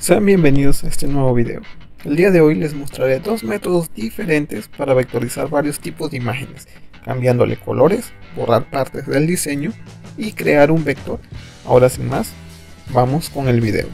Sean bienvenidos a este nuevo video. El día de hoy les mostraré dos métodos diferentes para vectorizar varios tipos de imágenes, cambiándole colores, borrar partes del diseño y crear un vector. Ahora sin más, vamos con el video.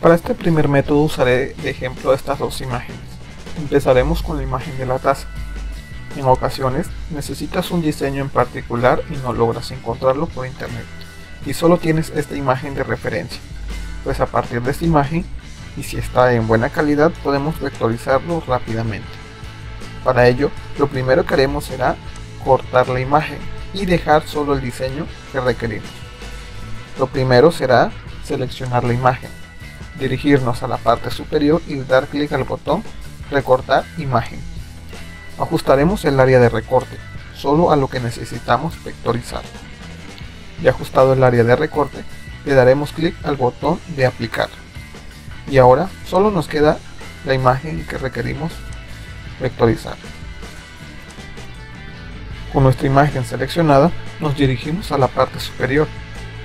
Para este primer método usaré de ejemplo estas dos imágenes. Empezaremos con la imagen de la taza. En ocasiones necesitas un diseño en particular y no logras encontrarlo por internet y solo tienes esta imagen de referencia. Pues a partir de esta imagen, y si está en buena calidad, podemos vectorizarlo rápidamente. Para ello, lo primero que haremos será cortar la imagen y dejar solo el diseño que requerimos. Lo primero será seleccionar la imagen, dirigirnos a la parte superior y dar clic al botón recortar imagen. Ajustaremos el área de recorte, solo a lo que necesitamos vectorizar. Ya ajustado el área de recorte, le daremos clic al botón de aplicar. Y ahora solo nos queda la imagen que requerimos vectorizar. Con nuestra imagen seleccionada, nos dirigimos a la parte superior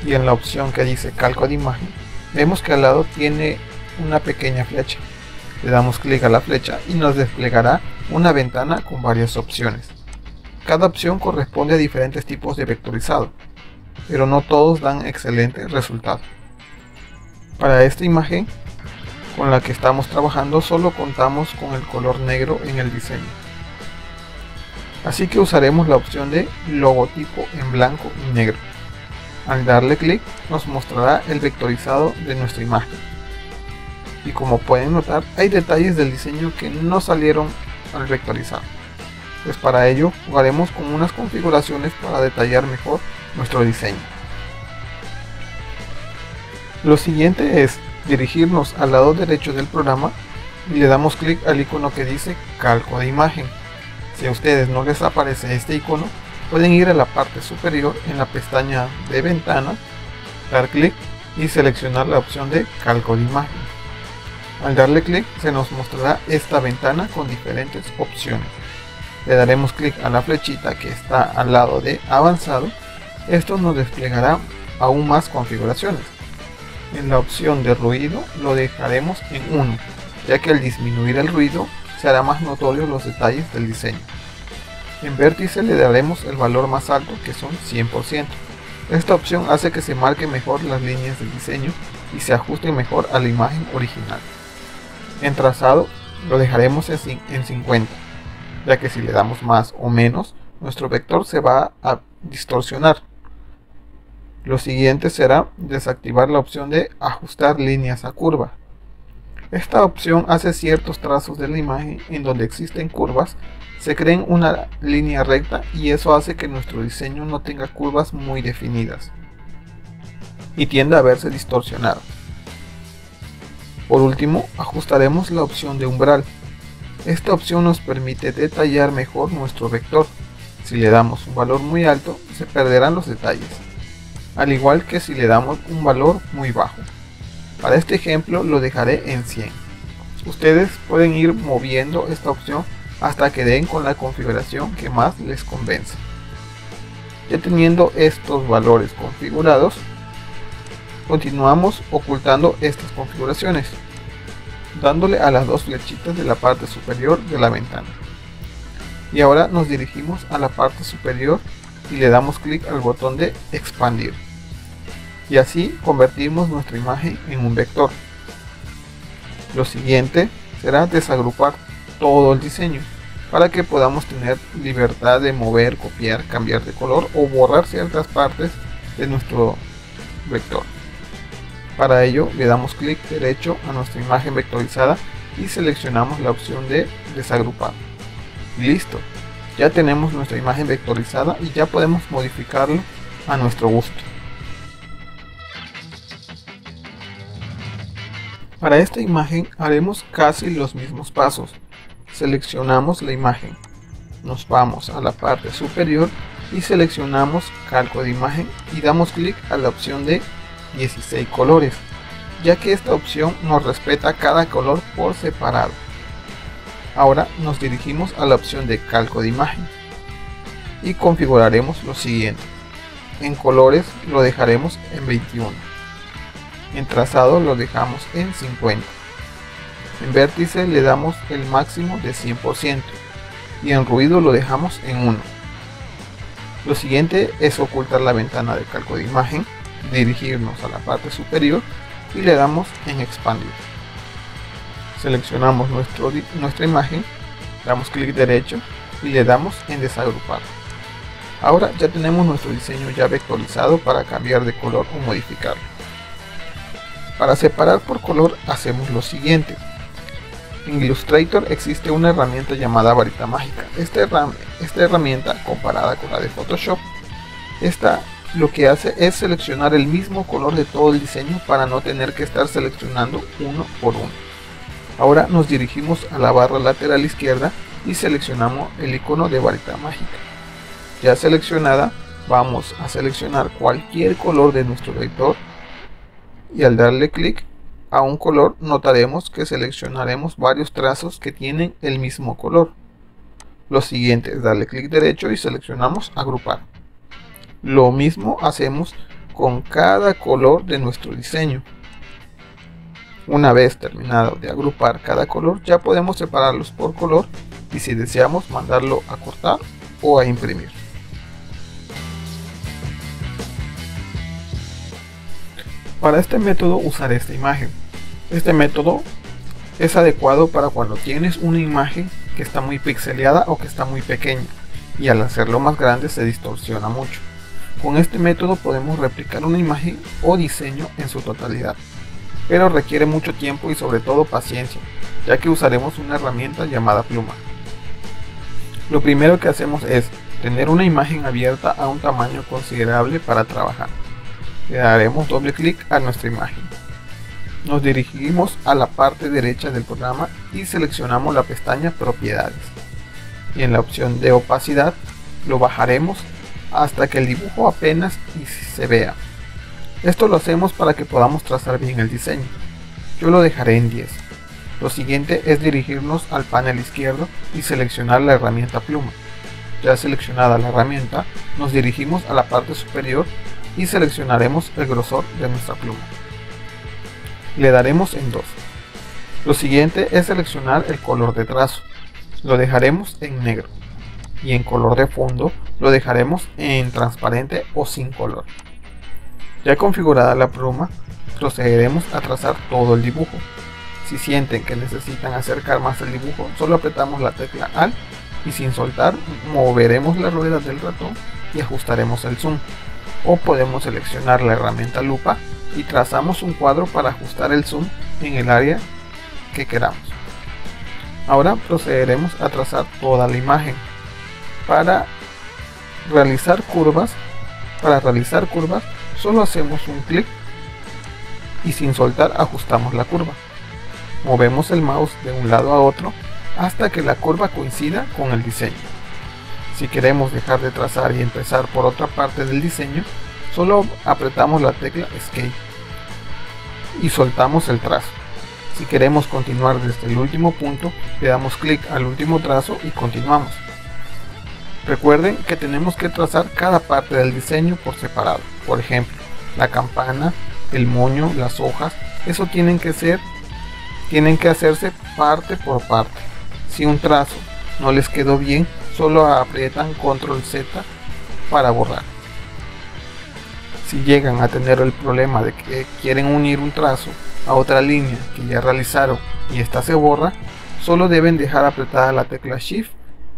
y en la opción que dice calco de imagen, vemos que al lado tiene una pequeña flecha. Le damos clic a la flecha y nos desplegará una ventana con varias opciones. Cada opción corresponde a diferentes tipos de vectorizado, pero no todos dan excelente resultado. Para esta imagen con la que estamos trabajando solo contamos con el color negro en el diseño, así que usaremos la opción de logotipo en blanco y negro. Al darle clic nos mostrará el vectorizado de nuestra imagen. Y como pueden notar, hay detalles del diseño que no salieron al vectorizar. Pues para ello jugaremos con unas configuraciones para detallar mejor nuestro diseño. Lo siguiente es dirigirnos al lado derecho del programa y le damos clic al icono que dice calco de imagen. Si a ustedes no les aparece este icono, pueden ir a la parte superior en la pestaña de ventana, dar clic y seleccionar la opción de calco de imagen. Al darle clic se nos mostrará esta ventana con diferentes opciones. Le daremos clic a la flechita que está al lado de avanzado. Esto nos desplegará aún más configuraciones. En la opción de ruido lo dejaremos en 1, ya que al disminuir el ruido se hará más notorio los detalles del diseño. En vértice le daremos el valor más alto, que son 100%. Esta opción hace que se marquen mejor las líneas del diseño y se ajusten mejor a la imagen original. En trazado lo dejaremos en 50, ya que si le damos más o menos, nuestro vector se va a distorsionar. Lo siguiente será desactivar la opción de ajustar líneas a curva. Esta opción hace ciertos trazos de la imagen en donde existen curvas, se creen una línea recta y eso hace que nuestro diseño no tenga curvas muy definidas y tiende a verse distorsionado. Por último, ajustaremos la opción de umbral. Esta opción nos permite detallar mejor nuestro vector. Si le damos un valor muy alto, se perderán los detalles, al igual que si le damos un valor muy bajo. Para este ejemplo lo dejaré en 100. Ustedes pueden ir moviendo esta opción hasta que den con la configuración que más les convenza. Ya teniendo estos valores configurados, continuamos ocultando estas configuraciones, dándole a las dos flechitas de la parte superior de la ventana. Y ahora nos dirigimos a la parte superior y le damos clic al botón de expandir. Y así convertimos nuestra imagen en un vector. Lo siguiente será desagrupar todo el diseño para que podamos tener libertad de mover, copiar, cambiar de color o borrar ciertas partes de nuestro vector. Para ello le damos clic derecho a nuestra imagen vectorizada y seleccionamos la opción de desagrupar. Y listo, ya tenemos nuestra imagen vectorizada y ya podemos modificarlo a nuestro gusto. Para esta imagen haremos casi los mismos pasos. Seleccionamos la imagen, nos vamos a la parte superior y seleccionamos calco de imagen y damos clic a la opción de 16 colores, ya que esta opción nos respeta cada color por separado. Ahora nos dirigimos a la opción de calco de imagen y configuraremos lo siguiente. En colores lo dejaremos en 21. En trazado lo dejamos en 50. En vértice le damos el máximo de 100%. Y en ruido lo dejamos en 1. Lo siguiente es ocultar la ventana de calco de imagen, dirigirnos a la parte superior y le damos en expandir. Seleccionamos nuestra imagen, damos clic derecho y le damos en desagrupar. Ahora ya tenemos nuestro diseño ya vectorizado para cambiar de color o modificarlo. Para separar por color hacemos lo siguiente. En Illustrator existe una herramienta llamada varita mágica. Esta herramienta, comparada con la de Photoshop, esta lo que hace es seleccionar el mismo color de todo el diseño para no tener que estar seleccionando uno por uno. Ahora nos dirigimos a la barra lateral izquierda y seleccionamos el icono de varita mágica. Ya seleccionada, vamos a seleccionar cualquier color de nuestro vector y al darle clic a un color notaremos que seleccionaremos varios trazos que tienen el mismo color. Lo siguiente es darle clic derecho y seleccionamos agrupar. Lo mismo hacemos con cada color de nuestro diseño. Una vez terminado de agrupar cada color, ya podemos separarlos por color y si deseamos mandarlo a cortar o a imprimir. Para este método usaré esta imagen. Este método es adecuado para cuando tienes una imagen que está muy pixeleada o que está muy pequeña y al hacerlo más grande se distorsiona mucho. Con este método podemos replicar una imagen o diseño en su totalidad, pero requiere mucho tiempo y sobre todo paciencia, ya que usaremos una herramienta llamada pluma. Lo primero que hacemos es tener una imagen abierta a un tamaño considerable para trabajar. Le daremos doble clic a nuestra imagen. Nos dirigimos a la parte derecha del programa y seleccionamos la pestaña Propiedades. Y en la opción de Opacidad lo bajaremos hasta que el dibujo apenas se vea. Esto lo hacemos para que podamos trazar bien el diseño. Yo lo dejaré en 10. Lo siguiente es dirigirnos al panel izquierdo y seleccionar la herramienta pluma. Ya seleccionada la herramienta, nos dirigimos a la parte superior y seleccionaremos el grosor de nuestra pluma. Le daremos en 2. Lo siguiente es seleccionar el color de trazo. Lo dejaremos en negro. Y en color de fondo lo dejaremos en transparente o sin color. Ya configurada la pluma, procederemos a trazar todo el dibujo. Si sienten que necesitan acercar más el dibujo, solo apretamos la tecla Alt y sin soltar moveremos las ruedas del ratón y ajustaremos el zoom. O podemos seleccionar la herramienta lupa y trazamos un cuadro para ajustar el zoom en el área que queramos. Ahora procederemos a trazar toda la imagen. Para realizar curvas solo hacemos un clic y sin soltar ajustamos la curva. Movemos el mouse de un lado a otro hasta que la curva coincida con el diseño. Si queremos dejar de trazar y empezar por otra parte del diseño, solo apretamos la tecla Escape y soltamos el trazo. Si queremos continuar desde el último punto, le damos clic al último trazo y continuamos. Recuerden que tenemos que trazar cada parte del diseño por separado. Por ejemplo, la campana, el moño, las hojas, eso tienen que hacerse parte por parte. Si un trazo no les quedó bien, solo aprietan Control Z para borrar. Si llegan a tener el problema de que quieren unir un trazo a otra línea que ya realizaron y esta se borra, solo deben dejar apretada la tecla Shift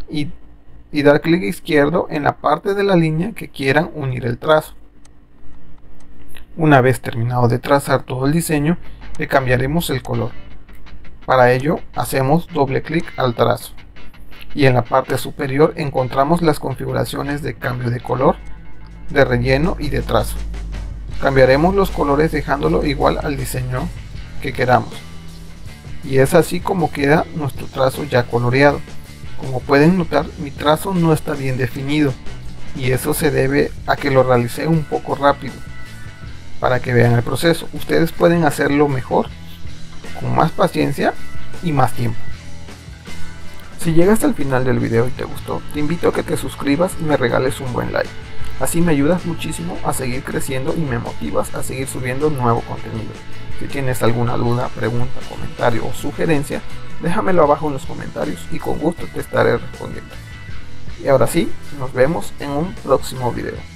y dar clic izquierdo en la parte de la línea que quieran unir el trazo. Una vez terminado de trazar todo el diseño, le cambiaremos el color. Para ello hacemos doble clic al trazo y en la parte superior encontramos las configuraciones de cambio de color, de relleno y de trazo. Cambiaremos los colores dejándolo igual al diseño que queramos y es así como queda nuestro trazo ya coloreado. Como pueden notar, mi trazo no está bien definido y eso se debe a que lo realicé un poco rápido. Para que vean el proceso, ustedes pueden hacerlo mejor, con más paciencia y más tiempo. Si llegas al final del video y te gustó, te invito a que te suscribas y me regales un buen like. Así me ayudas muchísimo a seguir creciendo y me motivas a seguir subiendo nuevo contenido. Si tienes alguna duda, pregunta, comentario o sugerencia, déjamelo abajo en los comentarios y con gusto te estaré respondiendo. Y ahora sí, nos vemos en un próximo video.